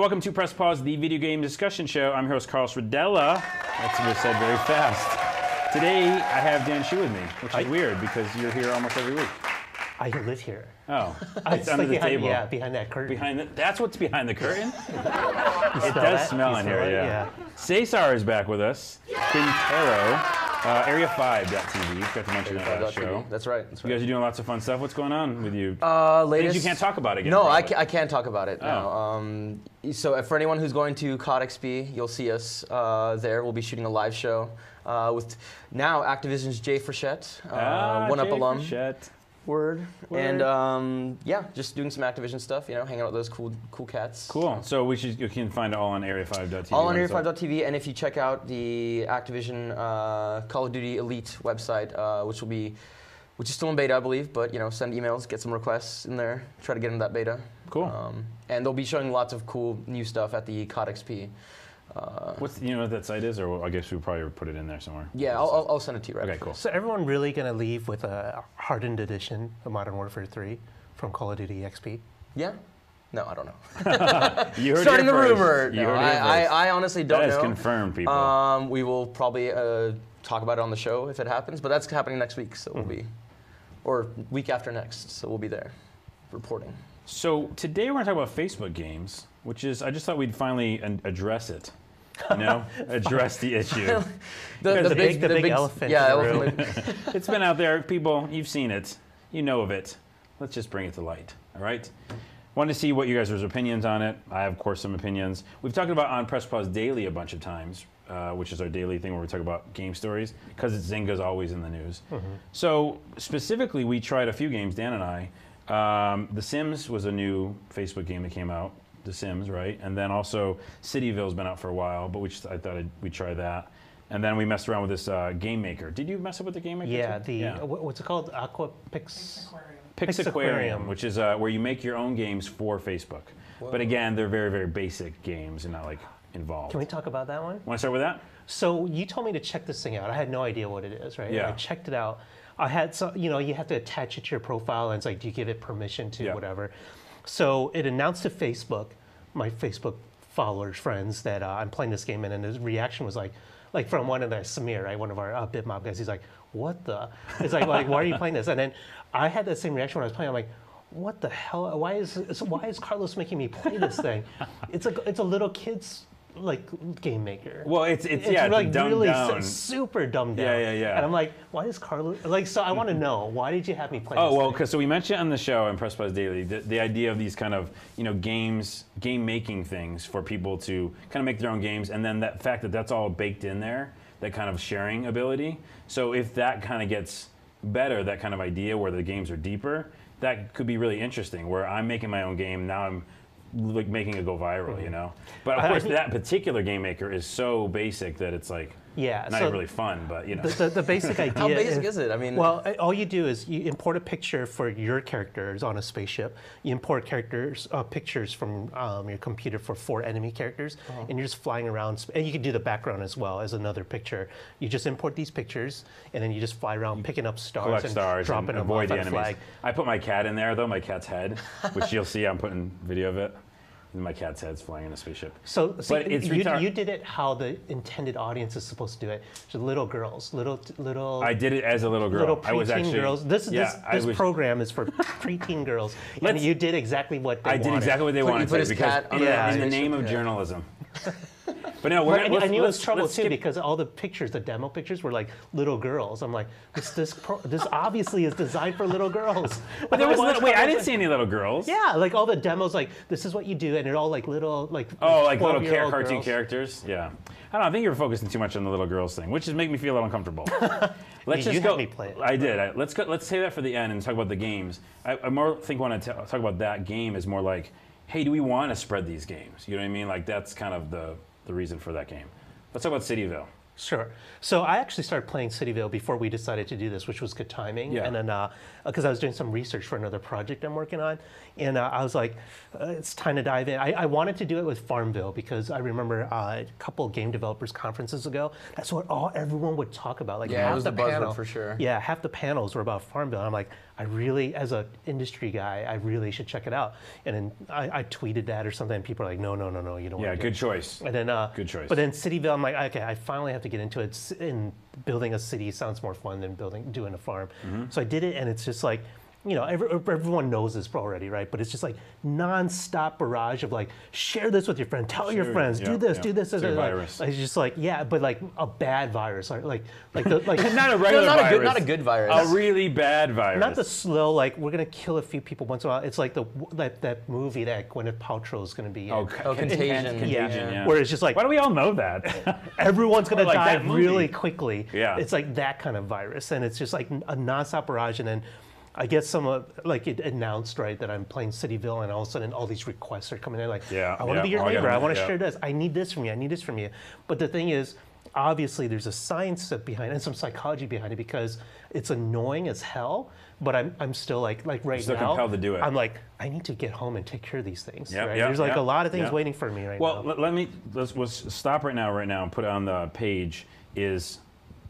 welcome to Press Pause, the video game discussion show. I'm your host, Carlos Rodella. That's what I said very fast. Today, I have Dan Shu with me, which is weird because you're here almost every week. I live here. Oh, it's under the table. Yeah, behind that curtain. That's what's behind the curtain? It does smell in here, yeah. Cesar is back with us. Pinchero, Area5.tv. Forgot to mention that last show. That's right. You guys are doing lots of fun stuff. What's going on with you? Latest. You can't talk about it again. No, I can't talk about it. Oh. No. So for anyone who's going to COD XP, you'll see us there. We'll be shooting a live show with now Activision's Jay Frechette, 1UP alum. Word. And yeah, just doing some Activision stuff, you know, hanging out with those cool cats. Cool. So you can find it all on Area5.tv. All on Area5.tv, and if you check out the Activision Call of Duty Elite website, which is still in beta, I believe, but you know, send emails, get some requests in there, try to get into that beta. Cool. And they'll be showing lots of cool new stuff at the COD XP. Do you know what that site is, or I guess we'll probably put it in there somewhere? Yeah, I'll send it to you right now. Okay, cool. So everyone really going to leave with a hardened edition of Modern Warfare 3 from Call of Duty XP? Yeah? No, I don't know. You heard starting the rumor. No, I honestly don't know. That is confirmed, people. We will probably talk about it on the show if it happens, but that's happening next week, so or week after next, so we'll be there reporting. So today we're going to talk about Facebook games, which is, I just thought we'd finally address it. You know, address the issue. the big elephant. Yeah, elephant. It's been out there, people. You've seen it. You know of it. Let's just bring it to light. All right. Wanted to see what you guys' opinions on it. I have, of course, some opinions. We've talked about on Press Pause Daily a bunch of times, which is our daily thing where we talk about game stories because Zynga's always in the news. So specifically, we tried a few games. Dan and I. The Sims was a new Facebook game that came out. The Sims, right? And then also Cityville's been out for a while, but I thought we'd try that. And then we messed around with this game maker. Did you mess up with the game maker? Yeah, what's it called? Pictaquarium, which is where you make your own games for Facebook. Whoa. But again, they're very, very basic games and not like involved. Can we talk about that one? Want to start with that? So you told me to check this thing out. I had no idea what it is, right? Yeah. And I checked it out. You have to attach it to your profile, and it's like, do you give it permission to whatever? So it announced to Facebook, my Facebook followers, friends, that I'm playing this game, and his reaction was like from one of the Samir, right, one of our BitMob guys, he's like, what the? It's like, why are you playing this? And then I had that same reaction when I was playing. I'm like, what the hell? Why is Carlos making me play this thing? It's a little kid's game maker. Well, it's dumbed really down. Super dumbed down. Yeah. And I'm like, why is Carlos so I want to know, why did you have me play this? Because we mentioned on the show in Press Pause Daily the idea of these kind of, you know, game making things for people to kind of make their own games, and then that fact that that's all baked in there, that kind of sharing ability. So if that kind of gets better, that kind of idea where the games are deeper, that could be really interesting, where I'm making my own game, now I'm like making it go viral, you know? But of course, that particular game maker is so basic that it's like, not really fun, but you know. The basic idea. How basic is it? I mean, well, all you do is you import a picture for your characters on a spaceship. You import pictures from your computer for 4 enemy characters, and you're just flying around. And you can do the background as well as another picture. You just import these picters, and then you just fly around picking up stars and dropping them off the flag. I put my cat in there, though, my cat's head, which you'll see. I'm putting video of it. My cat's head's flying in a spaceship. So you did it how the intended audience is supposed to do it. So little girls, little. I did it as a little girl. Little preteen girls. This program is for preteen girls, and you did exactly what they wanted. I did exactly what they wanted. You put his cat in the name of journalism. But no, I knew it was trouble too because all the pictures, the demo pictures, were like little girls. I'm like, this obviously is designed for little girls. But there was I didn't see any little girls. Yeah, like all the demos, like this is what you do, and they're all like little, like little cartoon characters. Yeah, I don't know. I think you were focusing too much on the little girls thing, which is making me feel a little uncomfortable. Let me play it. I did. Let's go. Let's save that for the end and talk about the games. I more think want to talk about that game is more like, hey, do we want to spread these games? You know what I mean? Like that's kind of the reason for that game. Let's talk about Cityville. Sure. So I actually started playing Cityville before we decided to do this, which was good timing. Yeah. And then, because I was doing some research for another project I'm working on, and I was like, it's time to dive in. I wanted to do it with Farmville because I remember a couple of game developers conferences ago, that's what everyone would talk about. Like, yeah, half it was the buzzword for sure. Yeah, half the panels were about Farmville. And I'm like, I really, as an industry guy, I really should check it out. And then I tweeted that or something, and people are like, no, you don't want to. Yeah, good choice. And then, good choice. But then Cityville, I'm like, okay, I finally have to get into it. And building a city sounds more fun than doing a farm. Mm-hmm. So I did it, and it's just like, you know, everyone knows this already, right? But it's just like nonstop barrage of like, share this with your friend, tell your friends, do this. It's a virus. It's just like, yeah, but like a bad virus, like not a regular virus, not a good virus, a really bad virus. Not the slow like we're gonna kill a few people once in a while. It's like that movie that Gwyneth Paltrow is gonna be in. Oh, Contagion. Yeah. Where it's just like, why do we all know that? Everyone's gonna die really quickly. Yeah, it's like that kind of virus, and it's just like a nonstop barrage, and then. I guess like it announced, right, that I'm playing Cityville, and all of a sudden all these requests are coming in like, I want to be your neighbor, I want to share this, I need this from you, I need this from you. But the thing is, obviously there's a science behind it and some psychology behind it because it's annoying as hell, but I'm still like right now, compelled to do it. I'm like, I need to get home and take care of these things. Yep, right? Yep, there's like a lot of things waiting for me right now. Well, let's stop right now and put it on the page is,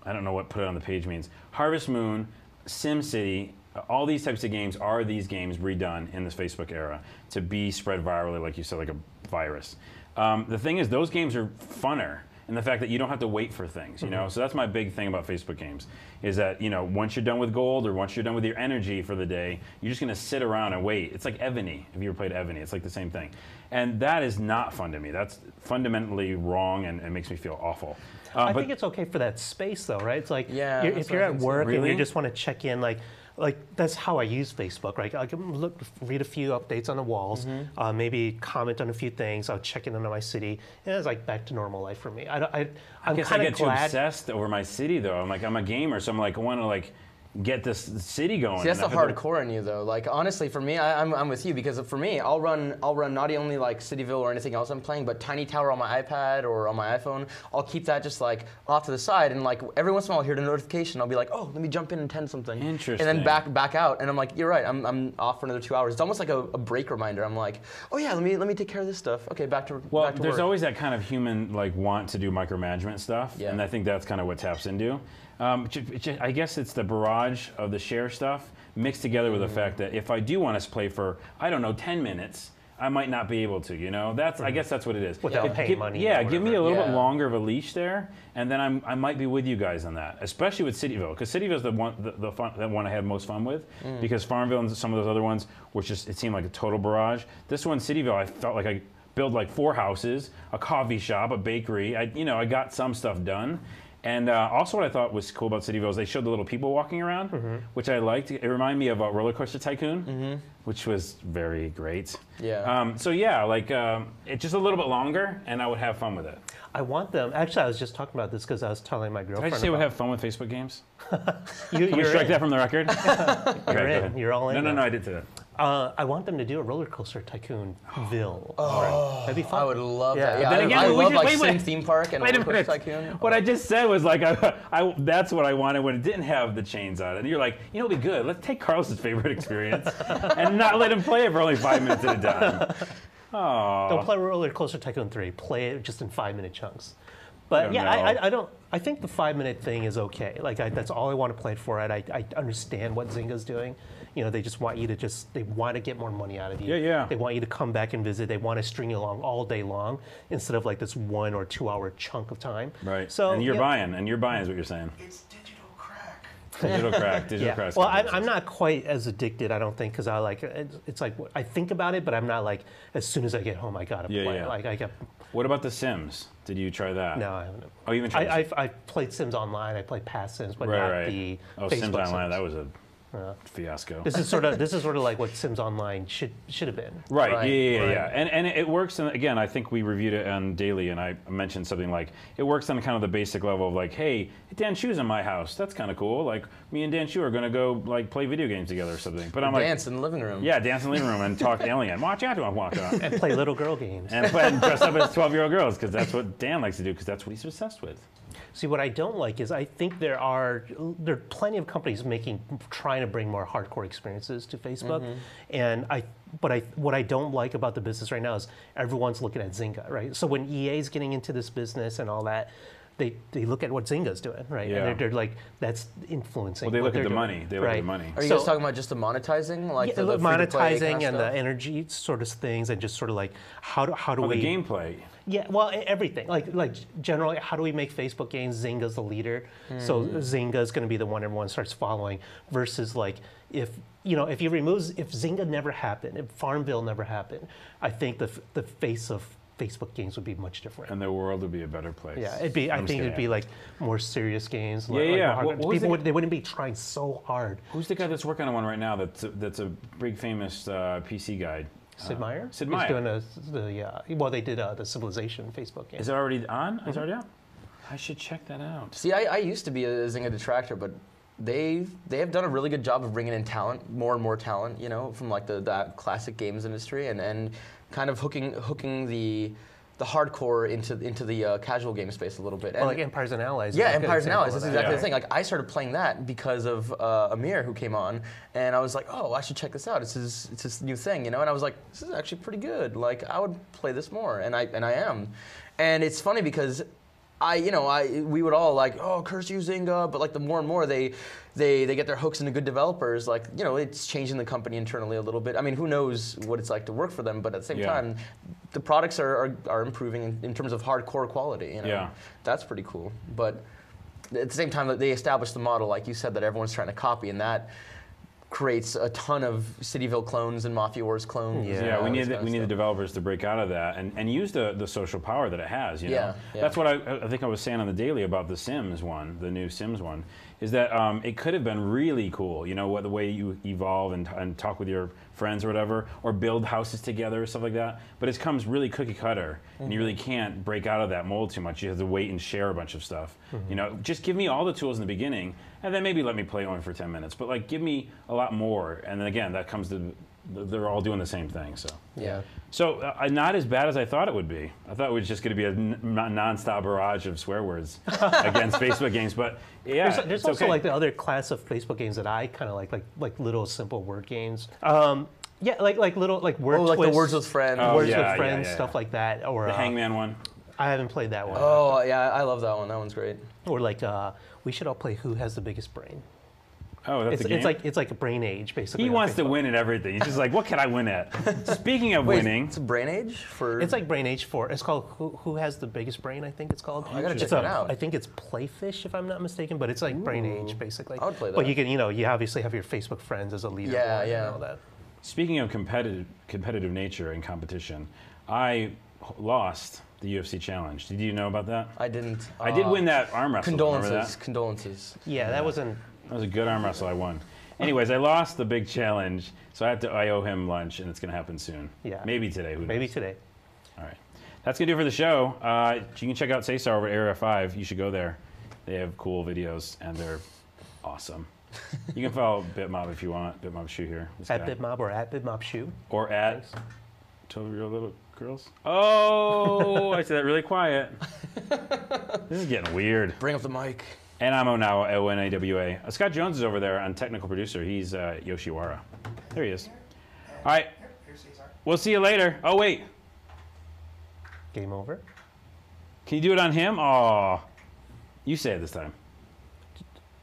I don't know what put it on the page means. Harvest Moon, SimCity, all these types of games are these games redone in this Facebook era to be spread virally, like you said, like a virus. The thing is, those games are funner in the fact that you don't have to wait for things, you know? So that's my big thing about Facebook games, is that, you know, once you're done with gold or once you're done with your energy for the day, you're just gonna sit around and wait. It's like Evony, if you ever played Evony, it's like the same thing. And that is not fun to me. That's fundamentally wrong, and it makes me feel awful. I think it's okay for that space though, right? It's like, if you're at work and you just wanna check in, like that's how I use Facebook, right? I can read a few updates on the walls, maybe comment on a few things. I'll check in on my city, and it's like back to normal life for me. I guess I get too obsessed over my city, though. I'm a gamer, so I'm like, I want to like get this city going. See, that's the hardcore in you, though. Like honestly, for me, I'm with you because for me, I'll run not only like Cityville or anything else I'm playing, but Tiny Tower on my iPad or on my iPhone. I'll keep that just like off to the side, and like every once in a while I'll hear a notification. I'll be like, oh, let me jump in and tend something. Interesting. And then back out, and I'm like, you're right. I'm off for another 2 hours. It's almost like a break reminder. I'm like, oh yeah, let me take care of this stuff. Okay, back to there's work. Always that kind of human like want to do micromanagement stuff, and I think that's kind of what taps into. I guess it's the barrage of the share stuff mixed together with the fact that if I do want to play for, I don't know, 10 minutes, I might not be able to, you know? I guess that's what it is. Without paying money. Yeah, give me a little bit longer of a leash there, and then I might be with you guys on that, especially with Cityville, because Cityville's the one I had most fun with, because Farmville and some of those other ones, it seemed like a total barrage. This one, Cityville, I felt like I built like 4 houses, a coffee shop, a bakery. I got some stuff done. And also what I thought was cool about Cityville is they showed the little people walking around, which I liked. It reminded me of Roller Coaster Tycoon, which was very great. Yeah. It's just a little bit longer, and I would have fun with it. I want them. Actually, I was just talking about this because I was telling my girlfriend. Did I just say we'll have fun with Facebook games? Can we strike that from the record? Okay, you're all in. No, I did say that. I want them to do a Roller Coaster Tycoonville. Oh, that'd be fun. I would love that. Yeah, I love like Sim theme park and Roller Coaster Tycoon. What I just said was like, that's what I wanted when it didn't have the chains on it. And you're like, you know, it'd be good. Let's take Carlos's favorite experience and not let him play it for only 5 minutes at a time. Oh. Don't play Roller Coaster Tycoon 3. Play it just in 5-minute chunks. But yeah, I don't. I think the 5-minute thing is okay. Like that's all I want to play it for. I understand what Zynga's doing. You know, they just want you to they want to get more money out of you. Yeah. They want you to come back and visit. They want to string you along all day long instead of like this 1 or 2 hour chunk of time. Right. So and you're buying is what you're saying. It's digital crack. Digital crack. Digital crack. Well, I'm not quite as addicted. I don't think because I like it's like I think about it, but I'm not like as soon as I get home I gotta play. Yeah. Like I got. What about The Sims? Did you try that? No, I haven't. Oh, you haven't tried? I played Sims Online. I played past Sims, but not the Sims Online. That was a fiasco. This is sort of like what Sims Online should have been. Right. And it works. And again, I think we reviewed it on Daily, and I mentioned something like it works on kind of the basic level of like, hey, Dan Shu's in my house. That's kind of cool. Like me and Dan Shu are gonna go like play video games together or something. But I'm like dance in the living room. Yeah, dance in the living room and talk alien. Watch out! Walk out and play little girl games and dress up as 12-year-old girls because that's what Dan likes to do because that's what he's obsessed with. See, what I don't like is I think there are plenty of companies trying to bring more hardcore experiences to Facebook, and what I don't like about the business right now is everyone's looking at Zynga, right? So when EA's getting into this business and all that, they look at what Zynga's doing, right? Yeah. And they're like, that's influencing. Well, they look at the money. They look at the money. Are you guys talking about just the monetizing, like the monetizing and the energy sort of things, and just sort of like how do we the gameplay? Yeah, well, everything. Like generally, how do we make Facebook games? Zynga's the leader, so Zynga's going to be the one everyone starts following. Versus like if Zynga never happened, if Farmville never happened, I think the face of Facebook games would be much different, and the world would be a better place. Yeah, it'd be. I think it'd be like more serious games. People wouldn't be trying so hard. Who's the guy that's working on one right now? That's a big famous PC guy. Sid Meier. Sid Meier. He's doing they did the Civilization Facebook game. Is it already on? Is it already out? I should check that out. See, I used to be a Zynga detractor, but they have done a really good job of bringing in talent, more and more talent. You know, from like the classic games industry and kind of hooking the hardcore into the casual game space a little bit. And like Empires and Allies. Yeah, Empires and Allies. That's exactly the thing. Like I started playing that because of Amir, who came on, and I was like, oh, I should check this out. It's this new thing, you know. And I was like, this is actually pretty good. Like I would play this more, and I am. And it's funny because we would all like, oh, curse you, Zynga, but like the more and more they get their hooks into good developers, like, you know, it's changing the company internally a little bit. I mean, who knows what it's like to work for them, but at the same time, the products are improving in terms of hardcore quality, you know? Yeah. That's pretty cool. But at the same time, they established the model, like you said, that everyone's trying to copy, and that creates a ton of Cityville clones and Mafia Wars clones. Yeah, we need the developers to break out of that and use the social power that it has. You know? Yeah. That's what I think I was saying on the daily about the Sims one, the new Sims one, is that it could have been really cool. You know, the way you evolve and talk with your friends or whatever, or build houses together or stuff like that. But it comes really cookie cutter, and you really can't break out of that mold too much. You have to wait and share a bunch of stuff. You know, just give me all the tools in the beginning, and then maybe let me play only for 10 minutes. But like, give me a lot more, and then again, that comes to they're all doing the same thing. So yeah. So not as bad as I thought it would be. I thought it was just going to be a nonstop barrage of swear words against Facebook games. But yeah, there's also like the other class of Facebook games that I kind of like little simple word games. Yeah, like little like word twists, like the Words with Friends, stuff like that, or the Hangman one. I haven't played that one. Oh yeah, I love that one. That one's great. Or like we should all play Who Has the Biggest Brain. Oh, that's a game? It's like a Brain Age, basically. He wants to win at everything. He's just like, what can I win at? Speaking of winning, it's Brain Age for. It's like Brain Age for. It's called Who Has the Biggest Brain? I think it's called. Oh, I gotta check it out. I think it's Playfish, if I'm not mistaken. But it's like Brain Age, basically. I would play that. But you can, you know, you obviously have your Facebook friends as a leader. Yeah. And all that. Speaking of competitive nature and competition, I lost the UFC challenge. Did you know about that? I didn't. I did win that arm wrestle. Condolences. Yeah, that wasn't. That was a good arm wrestle. I won. Anyways, I lost the big challenge, so I owe him lunch, and it's going to happen soon. Yeah. Maybe today. Maybe today. All right. That's going to do it for the show. You can check out Cesar over at Area 5. You should go there. They have cool videos, and they're awesome. You can follow BitMob if you want. BitMob Shu here. At BitMob or at BitMob Shu. Or at 12-year-old little girls. Oh, I said that really quiet. This is getting weird. Bring up the mic. And I'm Onawa, O-N-A-W-A. Scott Jones is over there on technical producer. He's Yoshiwara. There he is. All right. We'll see you later. Oh, wait. Game over? Can you do it on him? Aw. You say it this time.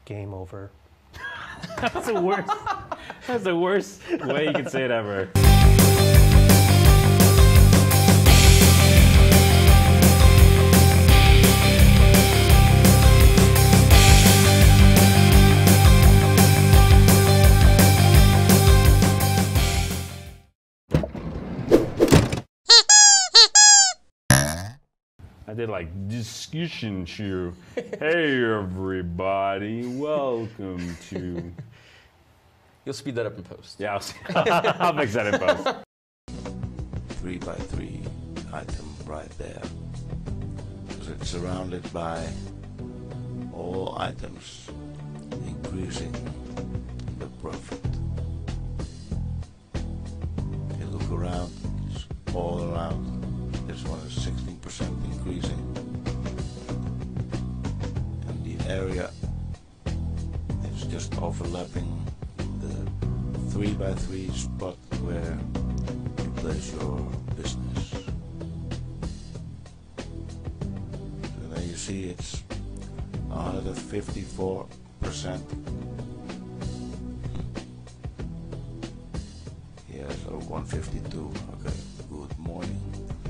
Game over. That's the worst. That's the worst way you can say it ever. Did like discussion shoe. Hey everybody, welcome to. You'll speed that up in post. Yeah, I'll fix that in post. 3x3 item right there. It's surrounded by all items, increasing the profit. If you look around, it's all around. This one is 16% increasing. area. It's just overlapping the 3x3 spot where you place your business. So there you see it's 154%. Yeah, so 152. Okay, good morning.